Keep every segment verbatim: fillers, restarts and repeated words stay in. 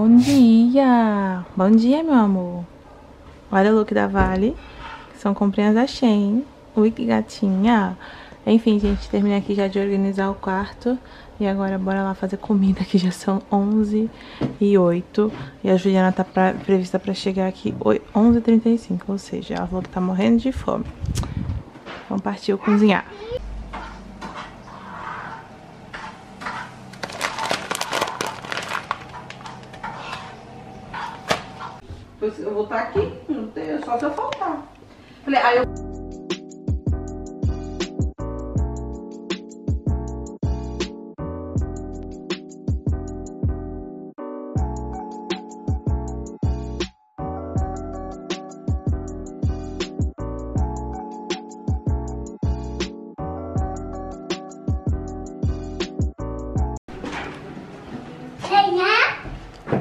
Bom dia! Bom dia, meu amor! Olha o look da Vale, que são comprinhas da Shein. Ui, que gatinha! Enfim, gente, terminei aqui já de organizar o quarto. E agora bora lá fazer comida, que já são onze e oito. E a Juliana tá pra, prevista pra chegar aqui onze e trinta e cinco, ou seja, ela falou que tá morrendo de fome. Então partiu cozinhar. Eu vou estar aqui, não tem, só se eu faltar. Falei, aí eu...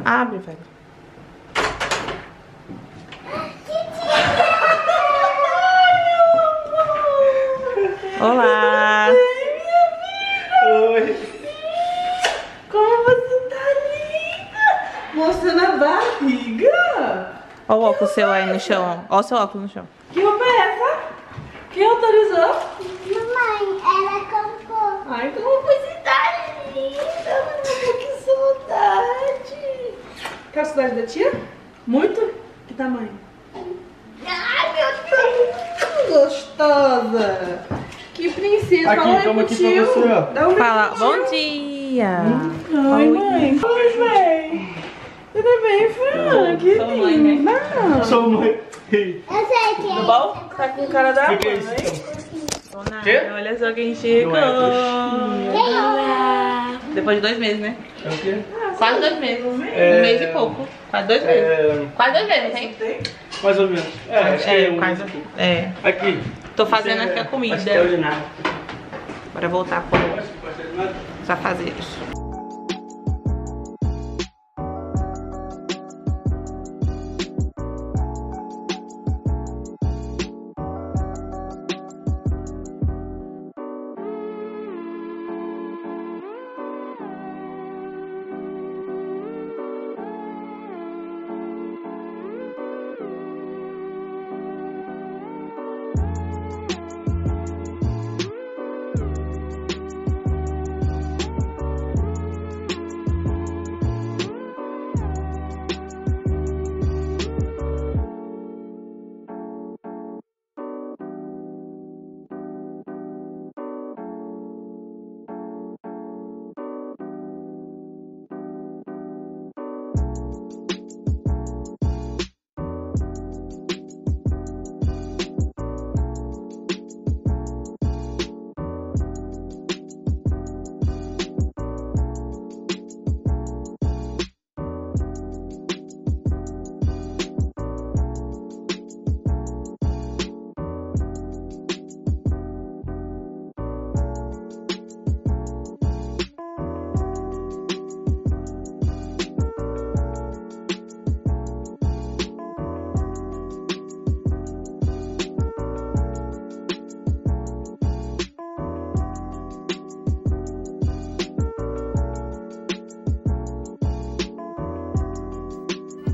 Abre, velho. Olá! Oi! Como você tá linda! Mostrando a barriga! Olha o óculos seu aí no chão. Olha o seu óculos no chão. Que roupa é essa? Quem autorizou? Mamãe, ela comprou. Ai, como você tá linda! Que saudade! Quer a saudade da tia? Muito? Que tamanho? Ai, meu Deus! Gostosa! Que princesa, aqui, fala toma aí, aqui tio. Dá um fala, tio. Bom dia. Ai, mãe. Oi, mãe. Tudo bem, Fran? Que linda. Né? Sou mãe. Eu sei que tudo é bom? É tá com cara da mãe. Que? Mãe. Que? Olha só quem chegou. É, depois de dois meses, né? É o quê? Quase dois meses. É... Um mês e pouco. Quase dois meses. É... Quase dois meses, hein? Mais ou menos. É, acho é, que é um quase... É. Aqui. Tô fazendo aqui a comida. Bora voltar pro afazeres.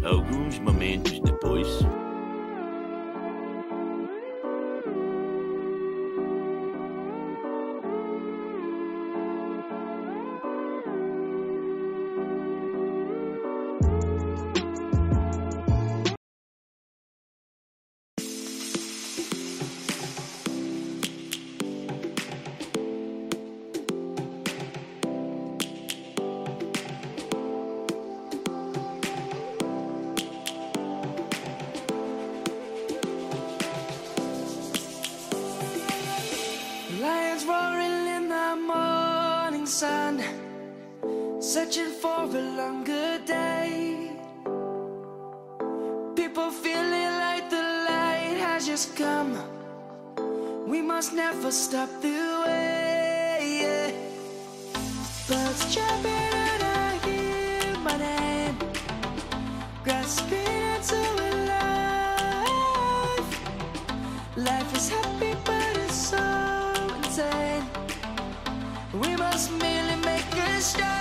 Alguns momentos depois... Sun, searching for a longer day. People feeling like the light has just come. We must never stop the way. Yeah. Birds jumping and I hear my name, grasping into a life. Life is happy but it's so insane. We must merely make a start.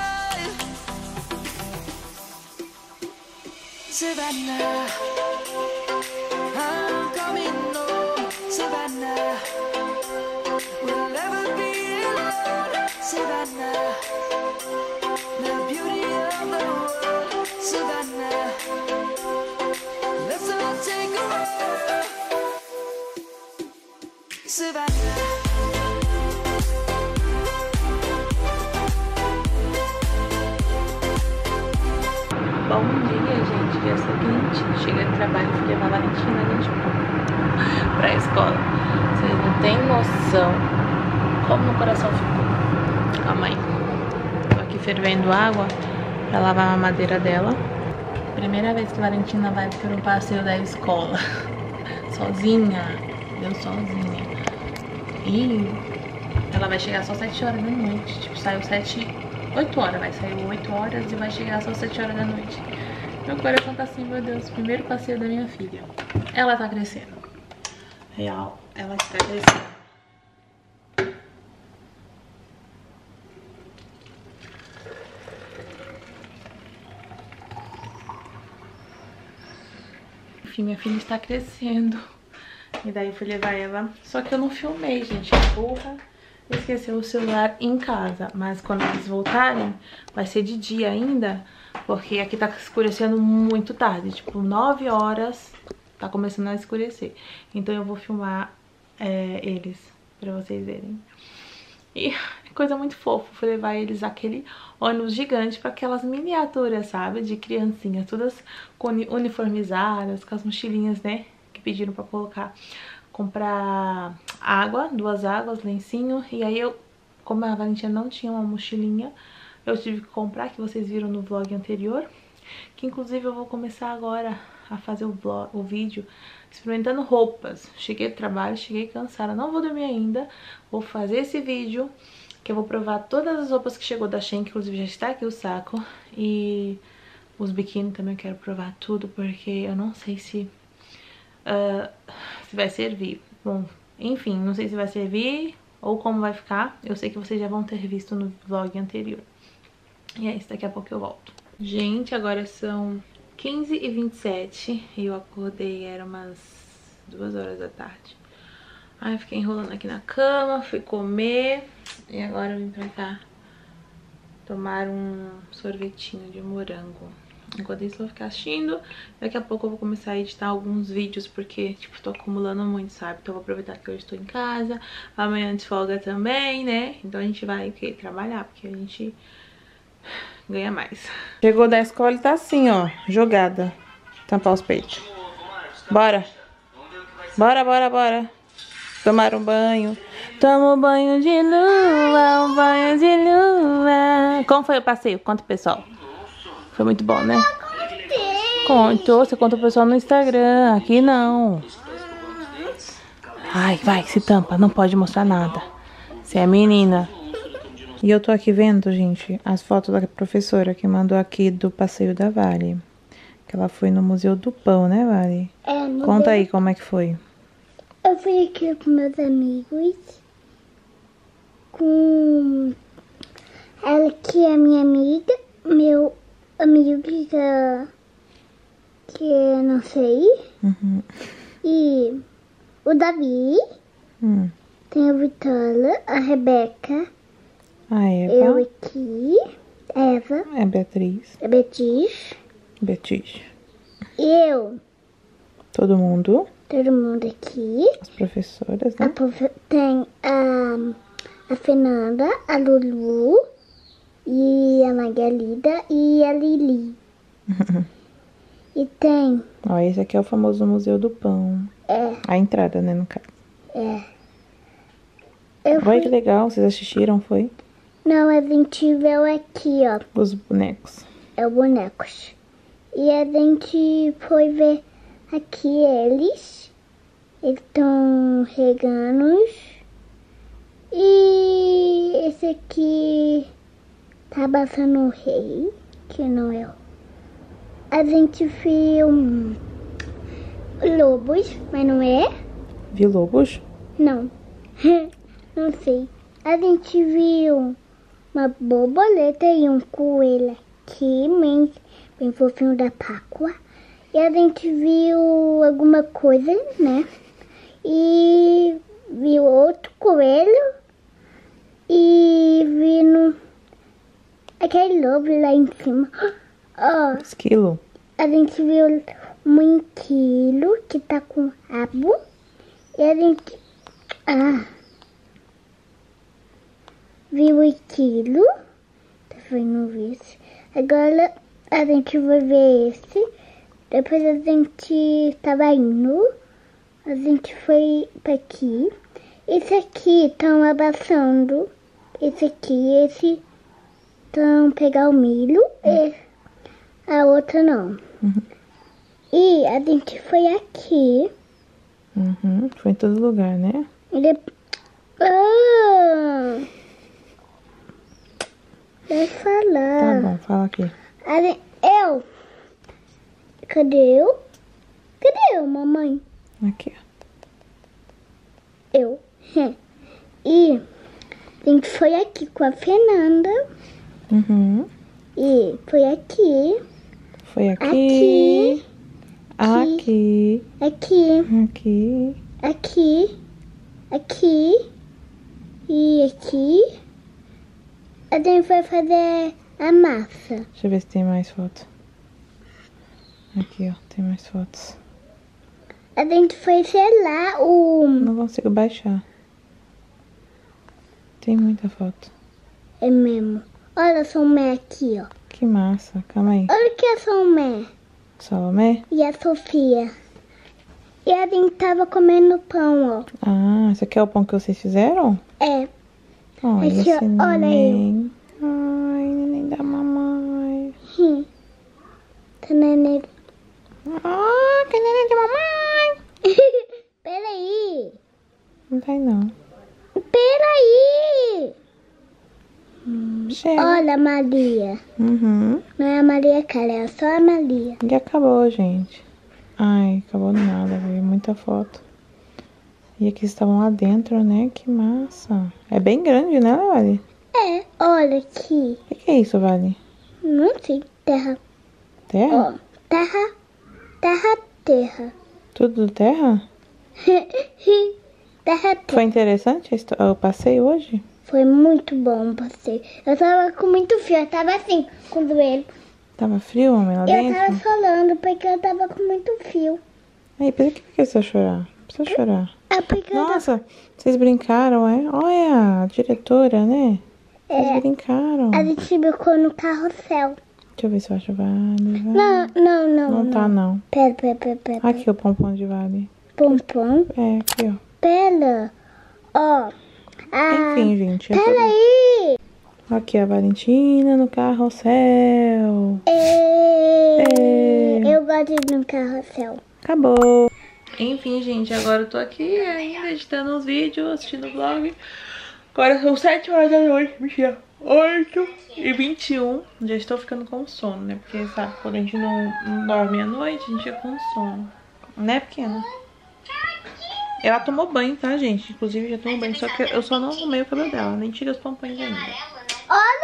Bom dia, gente. Já sou quente. Cheguei no trabalho, fui levar a Valentina, gente, pra escola. Vocês não têm noção como meu coração ficou. Calma aí. Tô aqui fervendo água pra lavar a mamadeira dela. Primeira vez que a Valentina vai pro passeio da escola. Sozinha. Eu sozinha. E ela vai chegar só sete horas da noite. Tipo, saiu sete... oito horas, vai sair oito horas e vai chegar só sete horas da noite. Meu coração tá assim, meu Deus, primeiro passeio da minha filha. Ela tá crescendo. Real, ela está crescendo. Enfim, minha filha está crescendo. E daí eu fui levar ela. Só que eu não filmei, gente, porra. Esqueceu o celular em casa, mas quando eles voltarem, vai ser de dia ainda, porque aqui tá escurecendo muito tarde, tipo nove horas, tá começando a escurecer. Então eu vou filmar é, eles, pra vocês verem. E coisa muito fofa, fui levar eles aquele ônibus gigante pra aquelas miniaturas, sabe, de criancinhas, todas uniformizadas, com as mochilinhas, né, que pediram pra colocar. Comprar água, duas águas, lencinho. E aí eu, como a Valentina não tinha uma mochilinha, eu tive que comprar, que vocês viram no vlog anterior. Que inclusive eu vou começar agora a fazer o, vlog, o vídeo experimentando roupas. Cheguei do trabalho, cheguei cansada, não vou dormir ainda. Vou fazer esse vídeo, que eu vou provar todas as roupas que chegou da Shein, que inclusive já está aqui o saco. E os biquíni também eu quero provar tudo, porque eu não sei se... Uh, se vai servir. Bom, enfim, não sei se vai servir ou como vai ficar. Eu sei que vocês já vão ter visto no vlog anterior. E é isso, daqui a pouco eu volto. Gente, agora são quinze e vinte e sete e eu acordei, era umas duas horas da tarde. Aí eu fiquei enrolando aqui na cama, fui comer e agora eu vim pra cá tomar um sorvetinho de morango. Enquanto isso eu vou ficar assistindo, daqui a pouco eu vou começar a editar alguns vídeos, porque, tipo, tô acumulando muito, sabe? Então eu vou aproveitar que hoje tô em casa, amanhã de folga também, né? Então a gente vai, o quê? Trabalhar, porque a gente ganha mais. Chegou da escola e tá assim, ó, jogada. Tampar os peitos. Bora! Bora, bora, bora! Tomar um banho. Toma um banho de lua, um banho de lua. Como foi o passeio? Conta, pessoal. Foi muito bom, né? Contou, você conta o pessoal no Instagram. Aqui não. Ai, vai, se tampa. Não pode mostrar nada. Você é menina. E eu tô aqui vendo, gente, as fotos da professora que mandou aqui do passeio da Vale. Que ela foi no Museu do Pão, né, Vale? É, conta aí como é que foi. Eu fui aqui com meus amigos. Com ela que é minha amiga. Meu... amigo que, que não sei. Uhum. E o Davi. Hum. Tem a Vitola, a Rebeca. A Eva. Eu aqui. Eva. É Beatriz. É Betis. Betis. Eu. Todo mundo. Todo mundo aqui. As professoras, né? A profe tem a, a Fernanda, a Lulu. E a Magalida e a Lili. E tem... Ó, esse aqui é o famoso Museu do Pão. É. A entrada, né, no caso. É. Olha que legal, vocês assistiram, foi? Não, a gente viu aqui, ó. Os bonecos. É, os bonecos. E a gente foi ver aqui eles. Eles estão reganos. E esse aqui... tá passando o rei, que não é eu. A gente viu um... lobos, mas não é. Viu lobos? Não. Não sei. A gente viu uma borboleta e um coelho aqui, bem, bem fofinho da Páscoa. E a gente viu alguma coisa, né? E viu outro coelho. E viu aquele lobo lá em cima. Ó, esquilo. A gente viu um esquilo que tá com rabo. E a gente... Ah, viu o esquilo. Tá vendo isso? Agora a gente vai ver esse. Depois a gente tava indo. A gente foi pra aqui. Esse aqui estão abaçando. Esse aqui, esse... Então, pegar o milho e a outra não. Uhum. E a gente foi aqui. Uhum. Foi em todo lugar, né? E depois... Oh! Vai falar. Tá bom, fala aqui. Gente... Eu! Cadê eu? Cadê eu, mamãe? Aqui. Eu. E a gente foi aqui com a Fernanda. Uhum. E foi aqui. Foi aqui. Aqui. Aqui. Aqui. Aqui. Aqui. Aqui. E aqui. A gente vai fazer a massa. Deixa eu ver se tem mais fotos. Aqui, ó. Tem mais fotos. A gente foi selar o... Não consigo baixar. Tem muita foto. É mesmo. Olha a Somé aqui, ó. Que massa, calma aí. Olha que é a Somé. Somé? E a Sofia. E a gente tava comendo pão, ó. Ah, esse aqui é o pão que vocês fizeram? É. Olha esse, esse olha neném. Eu. Ai, neném da mamãe. Hum. Tá neném. Ah, que neném da mamãe. Peraí. Não vai não. Peraí. Chega. Olha a Maria. Uhum. Não é a Maria, cara, é só a Maria. E acabou, gente. Ai, acabou nada, veio muita foto. E aqui estavam lá dentro, né? Que massa. É bem grande, né, Vale? É, olha aqui. O que, que é isso, Vale? Não sei, terra. Terra? Ó, terra, terra, terra. Tudo terra? Terra, terra. Foi interessante o passeio hoje? Foi muito bom o passeio. Eu tava com muito frio, eu tava assim, com o joelho. Tava frio, homem, lá dentro? Eu tava falando, porque eu tava com muito frio. Aí, por que você vai chorar? Não precisa chorar. É porque Nossa, tava... vocês brincaram, é? Olha, a diretora, né? É. Vocês brincaram. A gente brincou no carrossel. Deixa eu ver se eu acho Vale. Não, não, não. Não, não tá, não. Pera, pera, pera, pera. Aqui o pompom de Vale. Pompom? É, aqui, ó. Pera. Ó. Ah, enfim, gente. Peraí! Aqui a Valentina no carrossel. Ei, Ei. Eu gosto de ir no carrossel. Acabou. Enfim, gente, agora eu tô aqui ainda editando uns vídeos, assistindo o vlog. Agora são sete horas da noite, mentira. oito e vinte e um. Já estou ficando com sono, né? Porque, sabe, quando a gente não, não dorme à noite, a gente fica com sono. Né, pequena? Ela tomou banho, tá, gente? Inclusive, já tomou banho, só que eu só não arrumei o cabelo dela. Nem tirei os pompons ainda. Olha!